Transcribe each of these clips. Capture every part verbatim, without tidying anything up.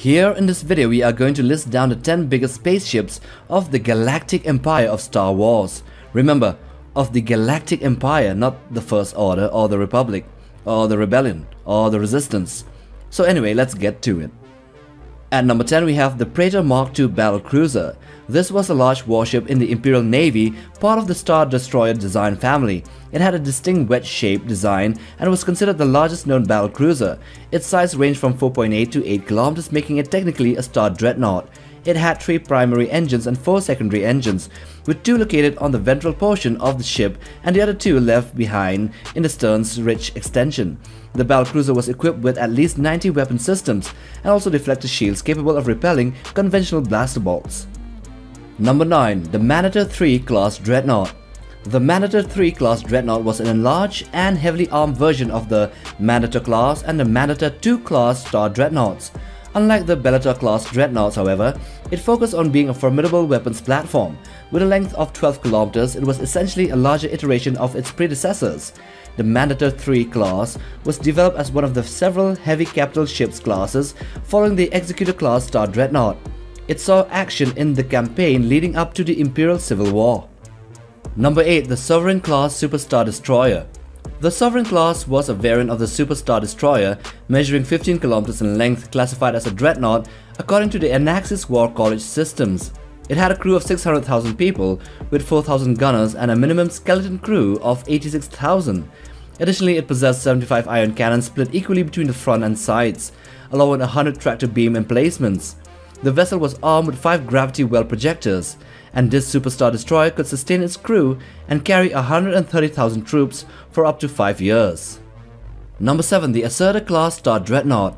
Here in this video we are going to list down the ten biggest spaceships of the Galactic Empire of Star Wars. Remember, of the Galactic Empire, not the First Order or the Republic or the Rebellion or the Resistance. So anyway, let's get to it. At number ten we have the Praetor Mark two Battlecruiser. This was a large warship in the Imperial Navy, part of the Star Destroyer design family. It had a distinct wedge-shaped design and was considered the largest known battlecruiser. Its size ranged from four point eight to eight kilometers, making it technically a Star Dreadnought. It had three primary engines and four secondary engines, with two located on the ventral portion of the ship and the other two left behind in the stern's rich extension. The battlecruiser was equipped with at least ninety weapon systems and also deflector shields capable of repelling conventional blaster bolts. Number nine. The Mandator three Class Dreadnought. The Mandator three Class Dreadnought was an enlarged and heavily armed version of the Mandator Class and the Mandator two Class Star Dreadnoughts. Unlike the Bellator class dreadnoughts, however, it focused on being a formidable weapons platform. With a length of twelve kilometers, it was essentially a larger iteration of its predecessors. The Mandator three class was developed as one of the several heavy capital ships classes following the Executor-class Star Dreadnought. It saw action in the campaign leading up to the Imperial Civil War. Number eight. The Sovereign-class Superstar Destroyer. The Sovereign class was a variant of the Superstar Destroyer, measuring fifteen kilometers in length, classified as a dreadnought according to the Anaxes War College systems. It had a crew of six hundred thousand people with four thousand gunners and a minimum skeleton crew of eighty-six thousand. Additionally, it possessed seventy-five iron cannons split equally between the front and sides, along with one hundred tractor beam emplacements. The vessel was armed with five gravity well projectors, and this Superstar Destroyer could sustain its crew and carry one hundred thirty thousand troops for up to five years. Number seven. The Assertor-class Star Dreadnought.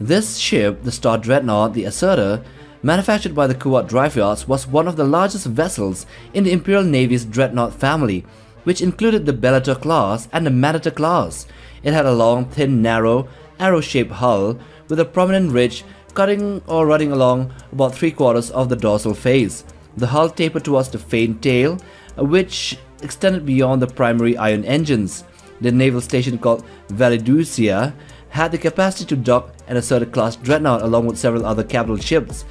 This ship, the Star Dreadnought, the Assertor, manufactured by the Kuat Drive yards, was one of the largest vessels in the Imperial Navy's Dreadnought family, which included the Bellator class and the Mandator class. It had a long, thin, narrow, arrow-shaped hull with a prominent ridge cutting or running along about three quarters of the dorsal face. The hull tapered towards the faint tail, which extended beyond the primary iron engines. The naval station called Valducia had the capacity to dock an Assertor-class dreadnought along with several other capital ships,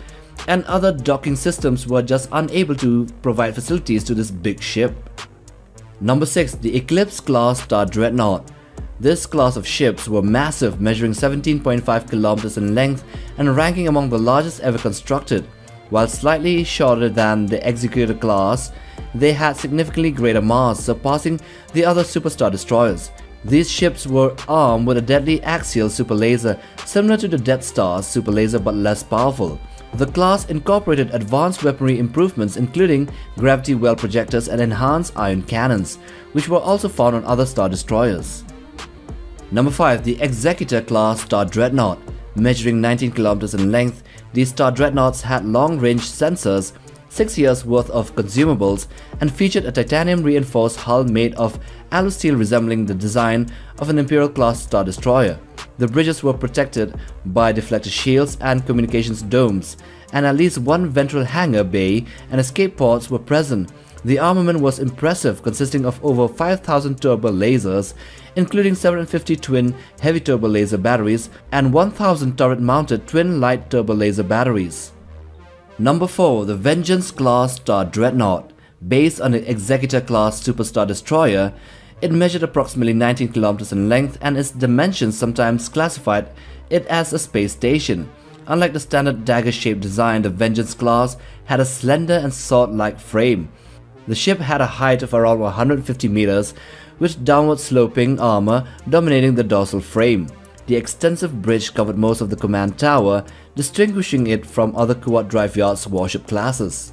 and other docking systems were just unable to provide facilities to this big ship. Number six. The Eclipse-class Star Dreadnought. This class of ships were massive, measuring seventeen point five kilometers in length and ranking among the largest ever constructed. While slightly shorter than the Executor class, they had significantly greater mass, surpassing the other Superstar Destroyers. These ships were armed with a deadly axial superlaser similar to the Death Star's superlaser but less powerful. The class incorporated advanced weaponry improvements including gravity well projectors and enhanced iron cannons, which were also found on other Star Destroyers. Number five. The Executor-class Star Dreadnought. Measuring nineteen kilometers in length, these Star Dreadnoughts had long-range sensors, six years worth of consumables, and featured a titanium-reinforced hull made of alusteel resembling the design of an Imperial-class Star Destroyer. The bridges were protected by deflector shields and communications domes, and at least one ventral hangar bay and escape pods were present. The armament was impressive, consisting of over five thousand turbo lasers, including seven hundred fifty twin heavy turbo laser batteries and one thousand turret-mounted twin light turbo laser batteries. Number four. The Vengeance Class Star Dreadnought. Based on the Executor-class Superstar Destroyer, it measured approximately nineteen kilometers in length, and its dimensions sometimes classified it as a space station. Unlike the standard dagger-shaped design, the Vengeance Class had a slender and sword-like frame. The ship had a height of around one hundred fifty meters, with downward sloping armor dominating the dorsal frame. The extensive bridge covered most of the command tower, distinguishing it from other Kuat Drive yards warship classes.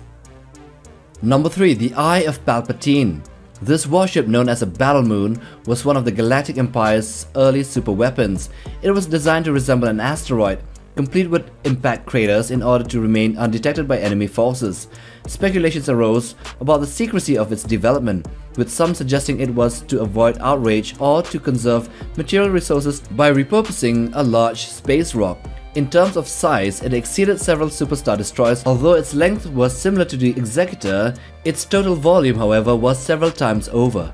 Number three. The Eye of Palpatine. This warship, known as a Battle Moon, was one of the Galactic Empire's early superweapons. It was designed to resemble an asteroid, complete with impact craters in order to remain undetected by enemy forces. Speculations arose about the secrecy of its development, with some suggesting it was to avoid outrage or to conserve material resources by repurposing a large space rock. In terms of size, it exceeded several Superstar Destroyers, although its length was similar to the Executor. Its total volume, however, was several times over.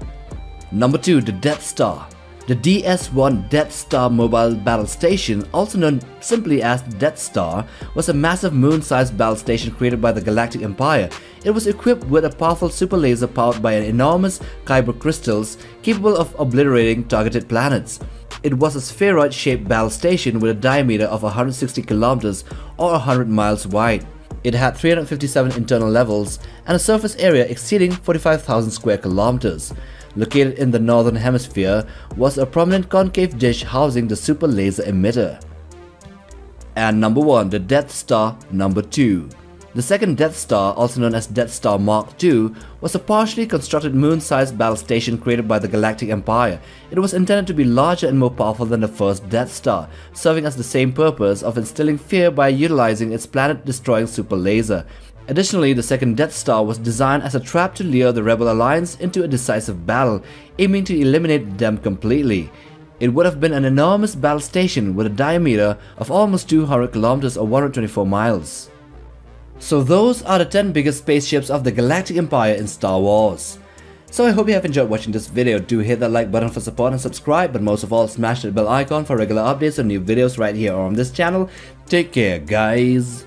Number two. The Death Star. The D S one Death Star Mobile Battle Station, also known simply as the Death Star, was a massive moon-sized battle station created by the Galactic Empire. It was equipped with a powerful super laser powered by an enormous kyber crystals capable of obliterating targeted planets. It was a spheroid-shaped battle station with a diameter of one hundred sixty kilometers or one hundred miles wide. It had three hundred fifty-seven internal levels and a surface area exceeding forty-five thousand square kilometers. Located in the northern hemisphere was a prominent concave dish housing the super laser emitter. And number one, the Death Star number two. The second Death Star, also known as Death Star Mark two, was a partially constructed moon-sized battle station created by the Galactic Empire. It was intended to be larger and more powerful than the first Death Star, serving as the same purpose of instilling fear by utilizing its planet-destroying super laser. Additionally, the second Death Star was designed as a trap to lure the Rebel Alliance into a decisive battle, aiming to eliminate them completely. It would have been an enormous battle station with a diameter of almost two hundred kilometers or one hundred twenty-four miles. So those are the ten biggest spaceships of the Galactic Empire in Star Wars. So I hope you have enjoyed watching this video. Do hit that like button for support and subscribe, but most of all smash that bell icon for regular updates on new videos right here on this channel. Take care guys.